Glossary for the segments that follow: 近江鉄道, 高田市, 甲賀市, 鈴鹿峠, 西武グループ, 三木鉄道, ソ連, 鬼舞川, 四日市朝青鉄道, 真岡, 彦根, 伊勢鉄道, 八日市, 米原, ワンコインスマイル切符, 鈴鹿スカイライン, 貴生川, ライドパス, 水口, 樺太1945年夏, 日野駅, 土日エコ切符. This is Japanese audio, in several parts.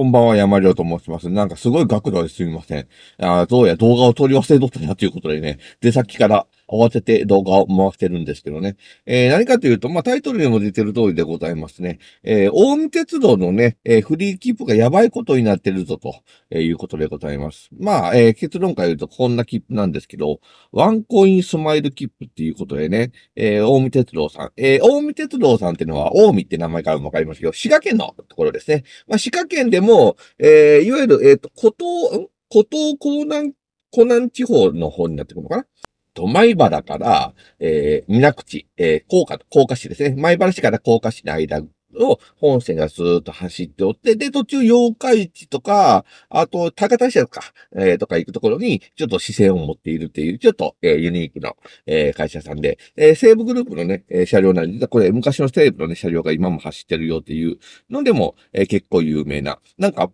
こんばんは、山亮と申します。なんかすごい額度ですみません。どうや動画を撮り忘れとったなということでね。で、さっきから慌てて動画を回してるんですけどね。何かというと、まあ、タイトルにも出てる通りでございますね。青海鉄道のね、フリーキープがやばいことになってるぞと、いうことでございます。まあ、結論から言うとこんな切符なんですけど、ワンコインスマイル切符っていうことでね、青海鉄道さん。青海鉄道さんっていうのは、青海って名前からもわかりますけど、滋賀県のところですね。まあ、滋賀県でも、いわゆる、湖南地方の方になってくるのかな。米原から、水口、甲賀市ですね。米原市から甲賀市の間を本線がずーっと走っておって、で、途中、八日市とか、あと、高田市とか、とか行くところに、ちょっと視線を持っているっていう、ちょっと、ユニークな、会社さんで、西武グループのね、車両なんで、これ、昔の西武のね、車両が今も走ってるよっていうのでも、結構有名な。なんか、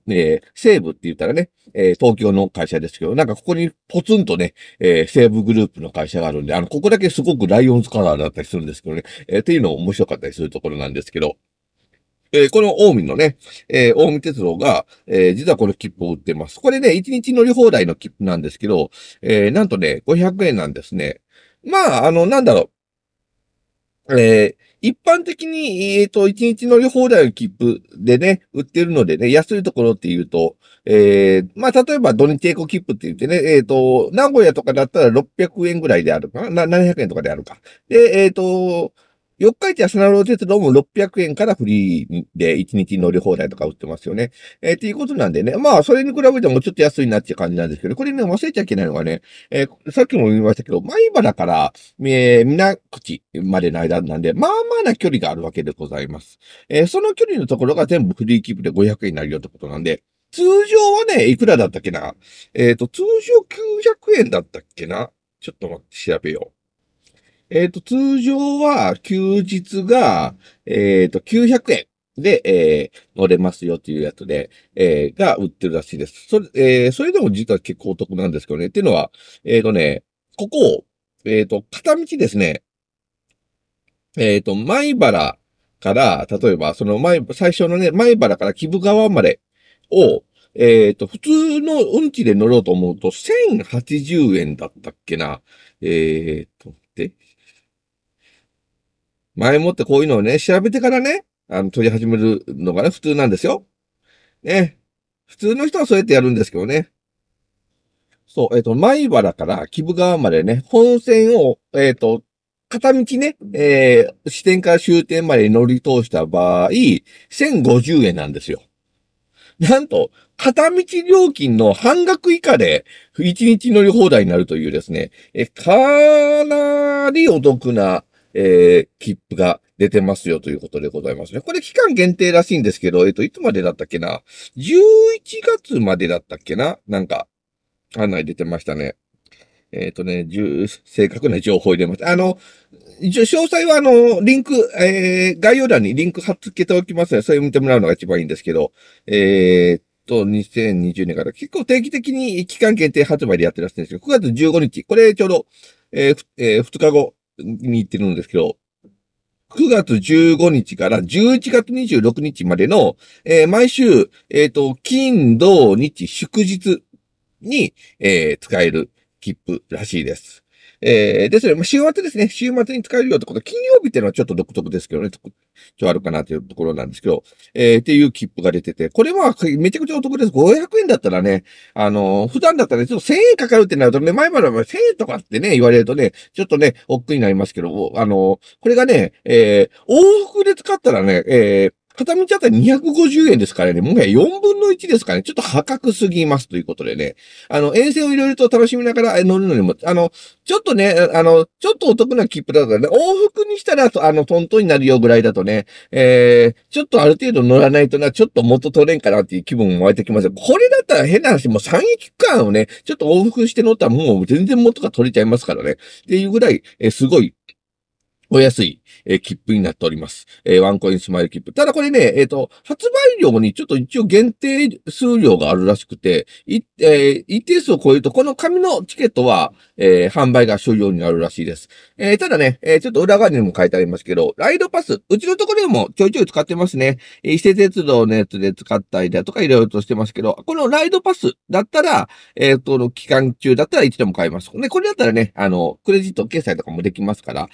西武って言ったらね、東京の会社ですけど、なんかここにポツンとね、西武グループの会社があるんで、ここだけすごくライオンズカラーだったりするんですけどね、っていうのも面白かったりするところなんですけど、この近江のね、近江鉄道が、実はこの切符を売ってます。これね、1日乗り放題の切符なんですけど、なんとね、500円なんですね。まあ、なんだろう。一般的に、1日乗り放題の切符でね、売ってるのでね、安いところっていうと、まあ、例えば土日エコ切符って言ってね、名古屋とかだったら600円ぐらいであるかな、700円とかであるか。で、四日市朝青鉄道も600円からフリーで1日乗り放題とか売ってますよね。っていうことなんでね。まあ、それに比べてもちょっと安いなっていう感じなんですけど、これね、忘れちゃいけないのがね、さっきも言いましたけど、米原から、水口までの間なんで、まあまあな距離があるわけでございます。その距離のところが全部フリーキープで500円になるよってことなんで、通常はね、いくらだったっけな？通常900円だったっけな？ちょっと待って、調べよう。通常は休日が、900円で、乗れますよっていうやつで、が売ってるらしいです。それでも実は結構お得なんですけどね。っていうのは、ここを、片道ですね、米原から、例えば、その最初のね、米原から鬼舞川までを、普通の運賃で乗ろうと思うと、1080円だったっけな。前もってこういうのをね、調べてからね、取り始めるのがね、普通なんですよ。ね。普通の人はそうやってやるんですけどね。そう、米原から鬼舞川までね、本線を、片道ね、支点から終点まで乗り通した場合、1050円なんですよ。なんと、片道料金の半額以下で、1日乗り放題になるというですね、かなりお得な、切符が出てますよということでございますね。これ期間限定らしいんですけど、いつまでだったっけな？ 11 月までだったっけな？なんか、案内出てましたね。正確な情報を入れました。詳細はリンク、概要欄にリンク貼っ付けておきますので、それを見てもらうのが一番いいんですけど、2020年から結構定期的に期間限定発売でやってらっしゃるんですけど、9月15日、これちょうど、2日後に行ってるんですけど、9月15日から11月26日までの、毎週、金、土、日、祝日に、使える切符らしいです。ですね、週末ですね、週末に使えるよってこと、金曜日っていうのはちょっと独特ですけどね、ちょっとあるかなというところなんですけど、っていう切符が出てて、これはめちゃくちゃお得です。500円だったらね、普段だったらね、ちょっと1000円かかるってなるとね、前々は1000円とかってね、言われるとね、ちょっとね、億劫になりますけど、これがね、往復で使ったらね、片道あたり250円ですからね、もう4分の1ですからね、ちょっと破格すぎますということでね、沿線をいろいろと楽しみながら乗るのにも、ちょっとね、ちょっとお得な切符だからね、往復にしたら、トントンになるよぐらいだとね、ちょっとある程度乗らないとな、ちょっと元取れんかなっていう気分も湧いてきます。これだったら変な話、もう3駅間をね、ちょっと往復して乗ったらもう全然元が取れちゃいますからね、っていうぐらい、すごい、お安い。切符になっております。ワンコインスマイル切符。ただこれね、発売量にちょっと一応限定数量があるらしくて、一定数を超えると、この紙のチケットは、販売が終了になるらしいです。ただね、ちょっと裏側にも書いてありますけど、ライドパス、うちのところでもちょいちょい使ってますね。伊勢鉄道のやつで使ったりだとかいろいろとしてますけど、このライドパスだったら、期間中だったらいつでも買えます。で、これだったらね、クレジット決済とかもできますから、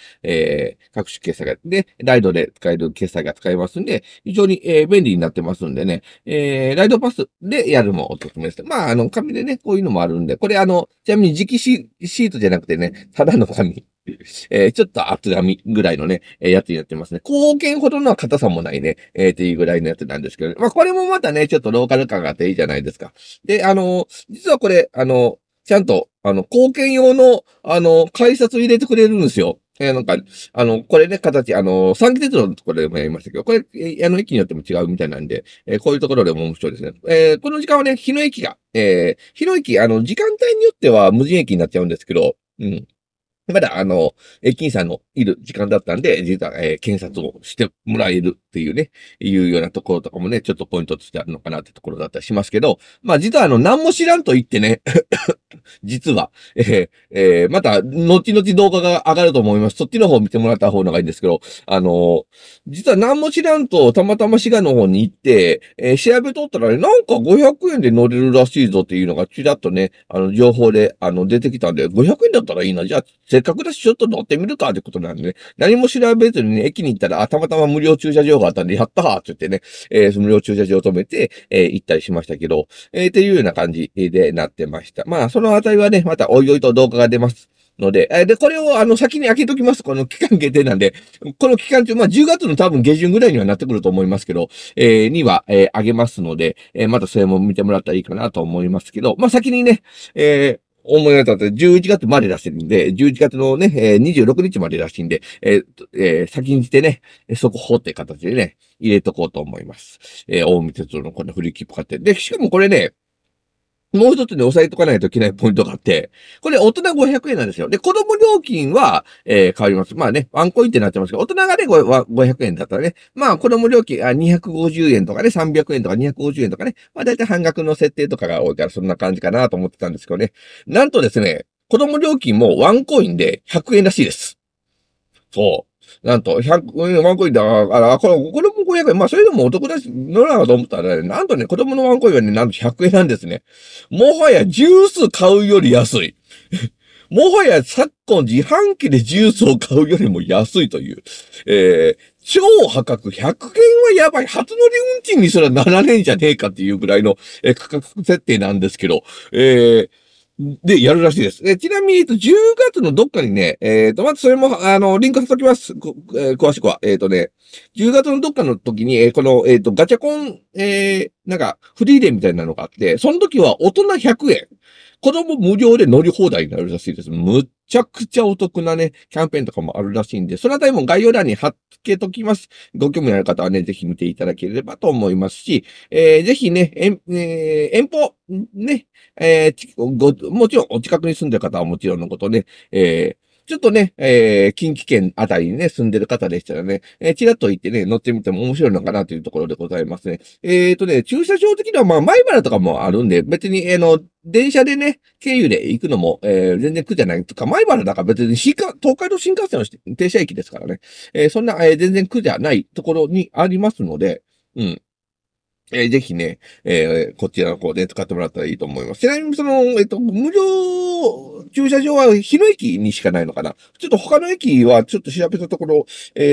各種決済が、で、ライドで使える決済が使えますんで、非常に、便利になってますんでね、ライドパスでやるのもおすすめです。まあ、紙でね、こういうのもあるんで、これちなみに直シートじゃなくてね、ただの紙。ちょっと厚紙ぐらいのね、やつになってますね。硬券ほどの硬さもないね、っていうぐらいのやつなんですけど、ね、まあ、これもまたね、ちょっとローカル感があっていいじゃないですか。で、実はこれ、ちゃんと、硬券用の、改札入れてくれるんですよ。なんか、これね、形、三木鉄道のところでもやりましたけど、これ、駅によっても違うみたいなんで、こういうところでも面白いですね。この時間はね、日野駅が、日野駅、時間帯によっては無人駅になっちゃうんですけど、うん。まだ、駅員さんのいる時間だったんで、実は、検察をしてもらえるっていうね、いうようなところとかもね、ちょっとポイントとしてあるのかなってところだったりしますけど、まあ、実は何も知らんと言ってね、実は、また、後々動画が上がると思います。そっちの方を見てもらった方がいいんですけど、実は何も知らんと、たまたま滋賀の方に行って、調べとったらね、なんか500円で乗れるらしいぞっていうのが、ちらっとね、情報で、出てきたんで、500円だったらいいな、じゃあ、せっかくだし、ちょっと乗ってみるかってことなんでね。何も調べずにね、駅に行ったら、たまたま無料駐車場があったんで、やったーって言ってね、無料駐車場を止めて、行ったりしましたけど、っていうような感じでなってました。まあ、そのあたりはね、またおいおいと動画が出ますので、で、これを先に開けときます。この期間限定なんで、この期間中、まあ、10月の多分下旬ぐらいにはなってくると思いますけど、には、あげますので、またそれも見てもらったらいいかなと思いますけど、まあ、先にね、思い当たって11月までらしいんで、11月のね、26日までらしいんで、先んじてね、速報って形でね、入れとこうと思います。近江鉄道のこのフリー切符買って。で、しかもこれね、もう一つね、押さえとかないといけないポイントがあって、これ大人500円なんですよ。で、子供料金は、変わります。まあね、ワンコインってなってますけど、大人がね、500円だったらね、まあ子供料金、250円とかね、300円とか250円とかね、まあだいたい半額の設定とかが多いから、そんな感じかなと思ってたんですけどね。なんとですね、子供料金もワンコインで100円らしいです。そう。なんと、ワンコインだから、これも500円。まあ、そういうのもお得だし、乗らなかと思ったらね、なんとね、子供のワンコインはね、なんと100円なんですね。もはやジュース買うより安い。もはや昨今自販機でジュースを買うよりも安いという。超破格100円はやばい。初乗り運賃にすらならねえんじゃねえかっていうぐらいの、価格設定なんですけど、で、やるらしいです。ちなみに、10月のどっかにね、まずそれも、リンク貼っときます。詳しくは。10月のどっかの時に、この、ガチャコン、なんか、フリーレンみたいなのがあって、その時は大人100円。子供無料で乗り放題になるらしいです。むっちゃくちゃお得なね、キャンペーンとかもあるらしいんで、そのあたりも概要欄に貼っ付けときます。ご興味ある方はね、ぜひ見ていただければと思いますし、ぜひね、遠方、ね、もちろんお近くに住んでる方はもちろんのことね、ちょっとね、近畿圏あたりにね、住んでる方でしたらね、ちらっと行ってね、乗ってみても面白いのかなというところでございますね。ね、駐車場的にはまあ、米原とかもあるんで、別に、電車でね、経由で行くのも、全然苦じゃないとか、前原だから別に東海道新幹線の停車駅ですからね。そんな、全然苦じゃないところにありますので、うん。ぜひね、こちらの方で使ってもらったらいいと思います。ちなみにその、無料駐車場は日野駅にしかないのかな。ちょっと他の駅はちょっと調べたところ、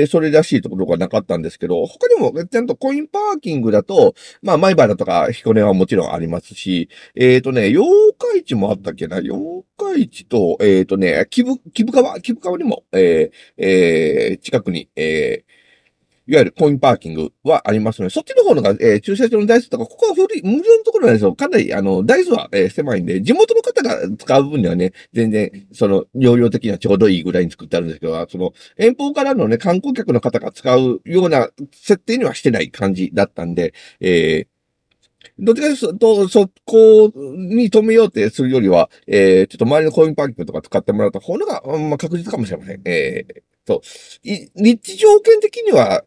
それらしいところがなかったんですけど、他にもちゃんとコインパーキングだと、まあ、米原とか彦根はもちろんありますし、ね、八日市もあったっけな、八日市と、ね、貴生川にも、近くに、いわゆるコインパーキングはありますので、そっちの方のが、駐車場の台数とか、ここは無料のところなんですよ。かなり、台数は、狭いんで、地元の方が使う分にはね、全然、容量的にはちょうどいいぐらいに作ってあるんですけど、遠方からのね、観光客の方が使うような設定にはしてない感じだったんで、どっちかというと、そこに止めようってするよりは、ちょっと周りのコインパーキングとか使ってもらった方のが、まあ、確実かもしれません。そう。立地条件的には、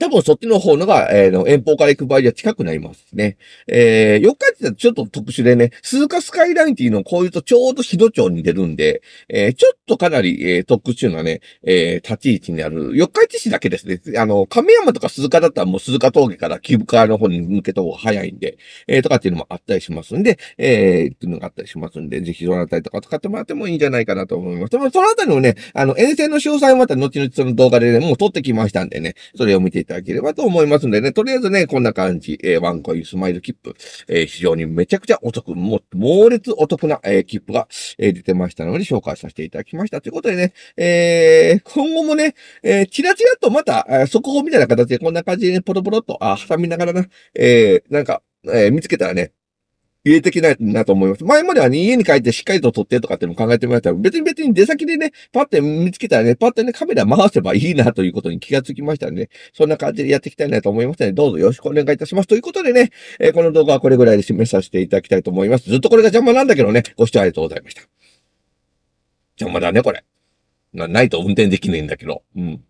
多分そっちの方のが、遠方から行く場合じゃ近くなりますね。四日市だとちょっと特殊でね、鈴鹿スカイラインっていうのをこういうとちょうど日戸町に出るんで、ちょっとかなり、特殊なね、立ち位置にある、四日市市だけですね。亀山とか鈴鹿だったらもう鈴鹿峠から木深の方に抜けた方が早いんで、とかっていうのもあったりしますんで、っていうのがあったりしますんで、ぜひそのあたりとか使ってもらってもいいんじゃないかなと思います。でもそのあたりのね、沿線の詳細はまた後々その動画でね、もう撮ってきましたんでね、それを見ていただきたいいただければと思いますんでね。とりあえずね、こんな感じ。ワンコインスマイル切符。非常にめちゃくちゃお得、もう猛烈お得な、切符が、出てましたので紹介させていただきました。ということでね、今後もね、チラチラとまた、速報みたいな形でこんな感じで、ね、ポロポロっと、挟みながらな、なんか、見つけたらね、入れていけないなと思います。前まではね、家に帰ってしっかりと撮ってとかっていうのを考えてもらったら、別に出先でね、パッて見つけたらね、パッてね、カメラ回せばいいなということに気がつきましたので、ね、そんな感じでやっていきたいなと思いますので、どうぞよろしくお願いいたします。ということでね、この動画はこれぐらいで締めさせていただきたいと思います。ずっとこれが邪魔なんだけどね、ご視聴ありがとうございました。邪魔だね、これ。ないと運転できないんだけど。うん。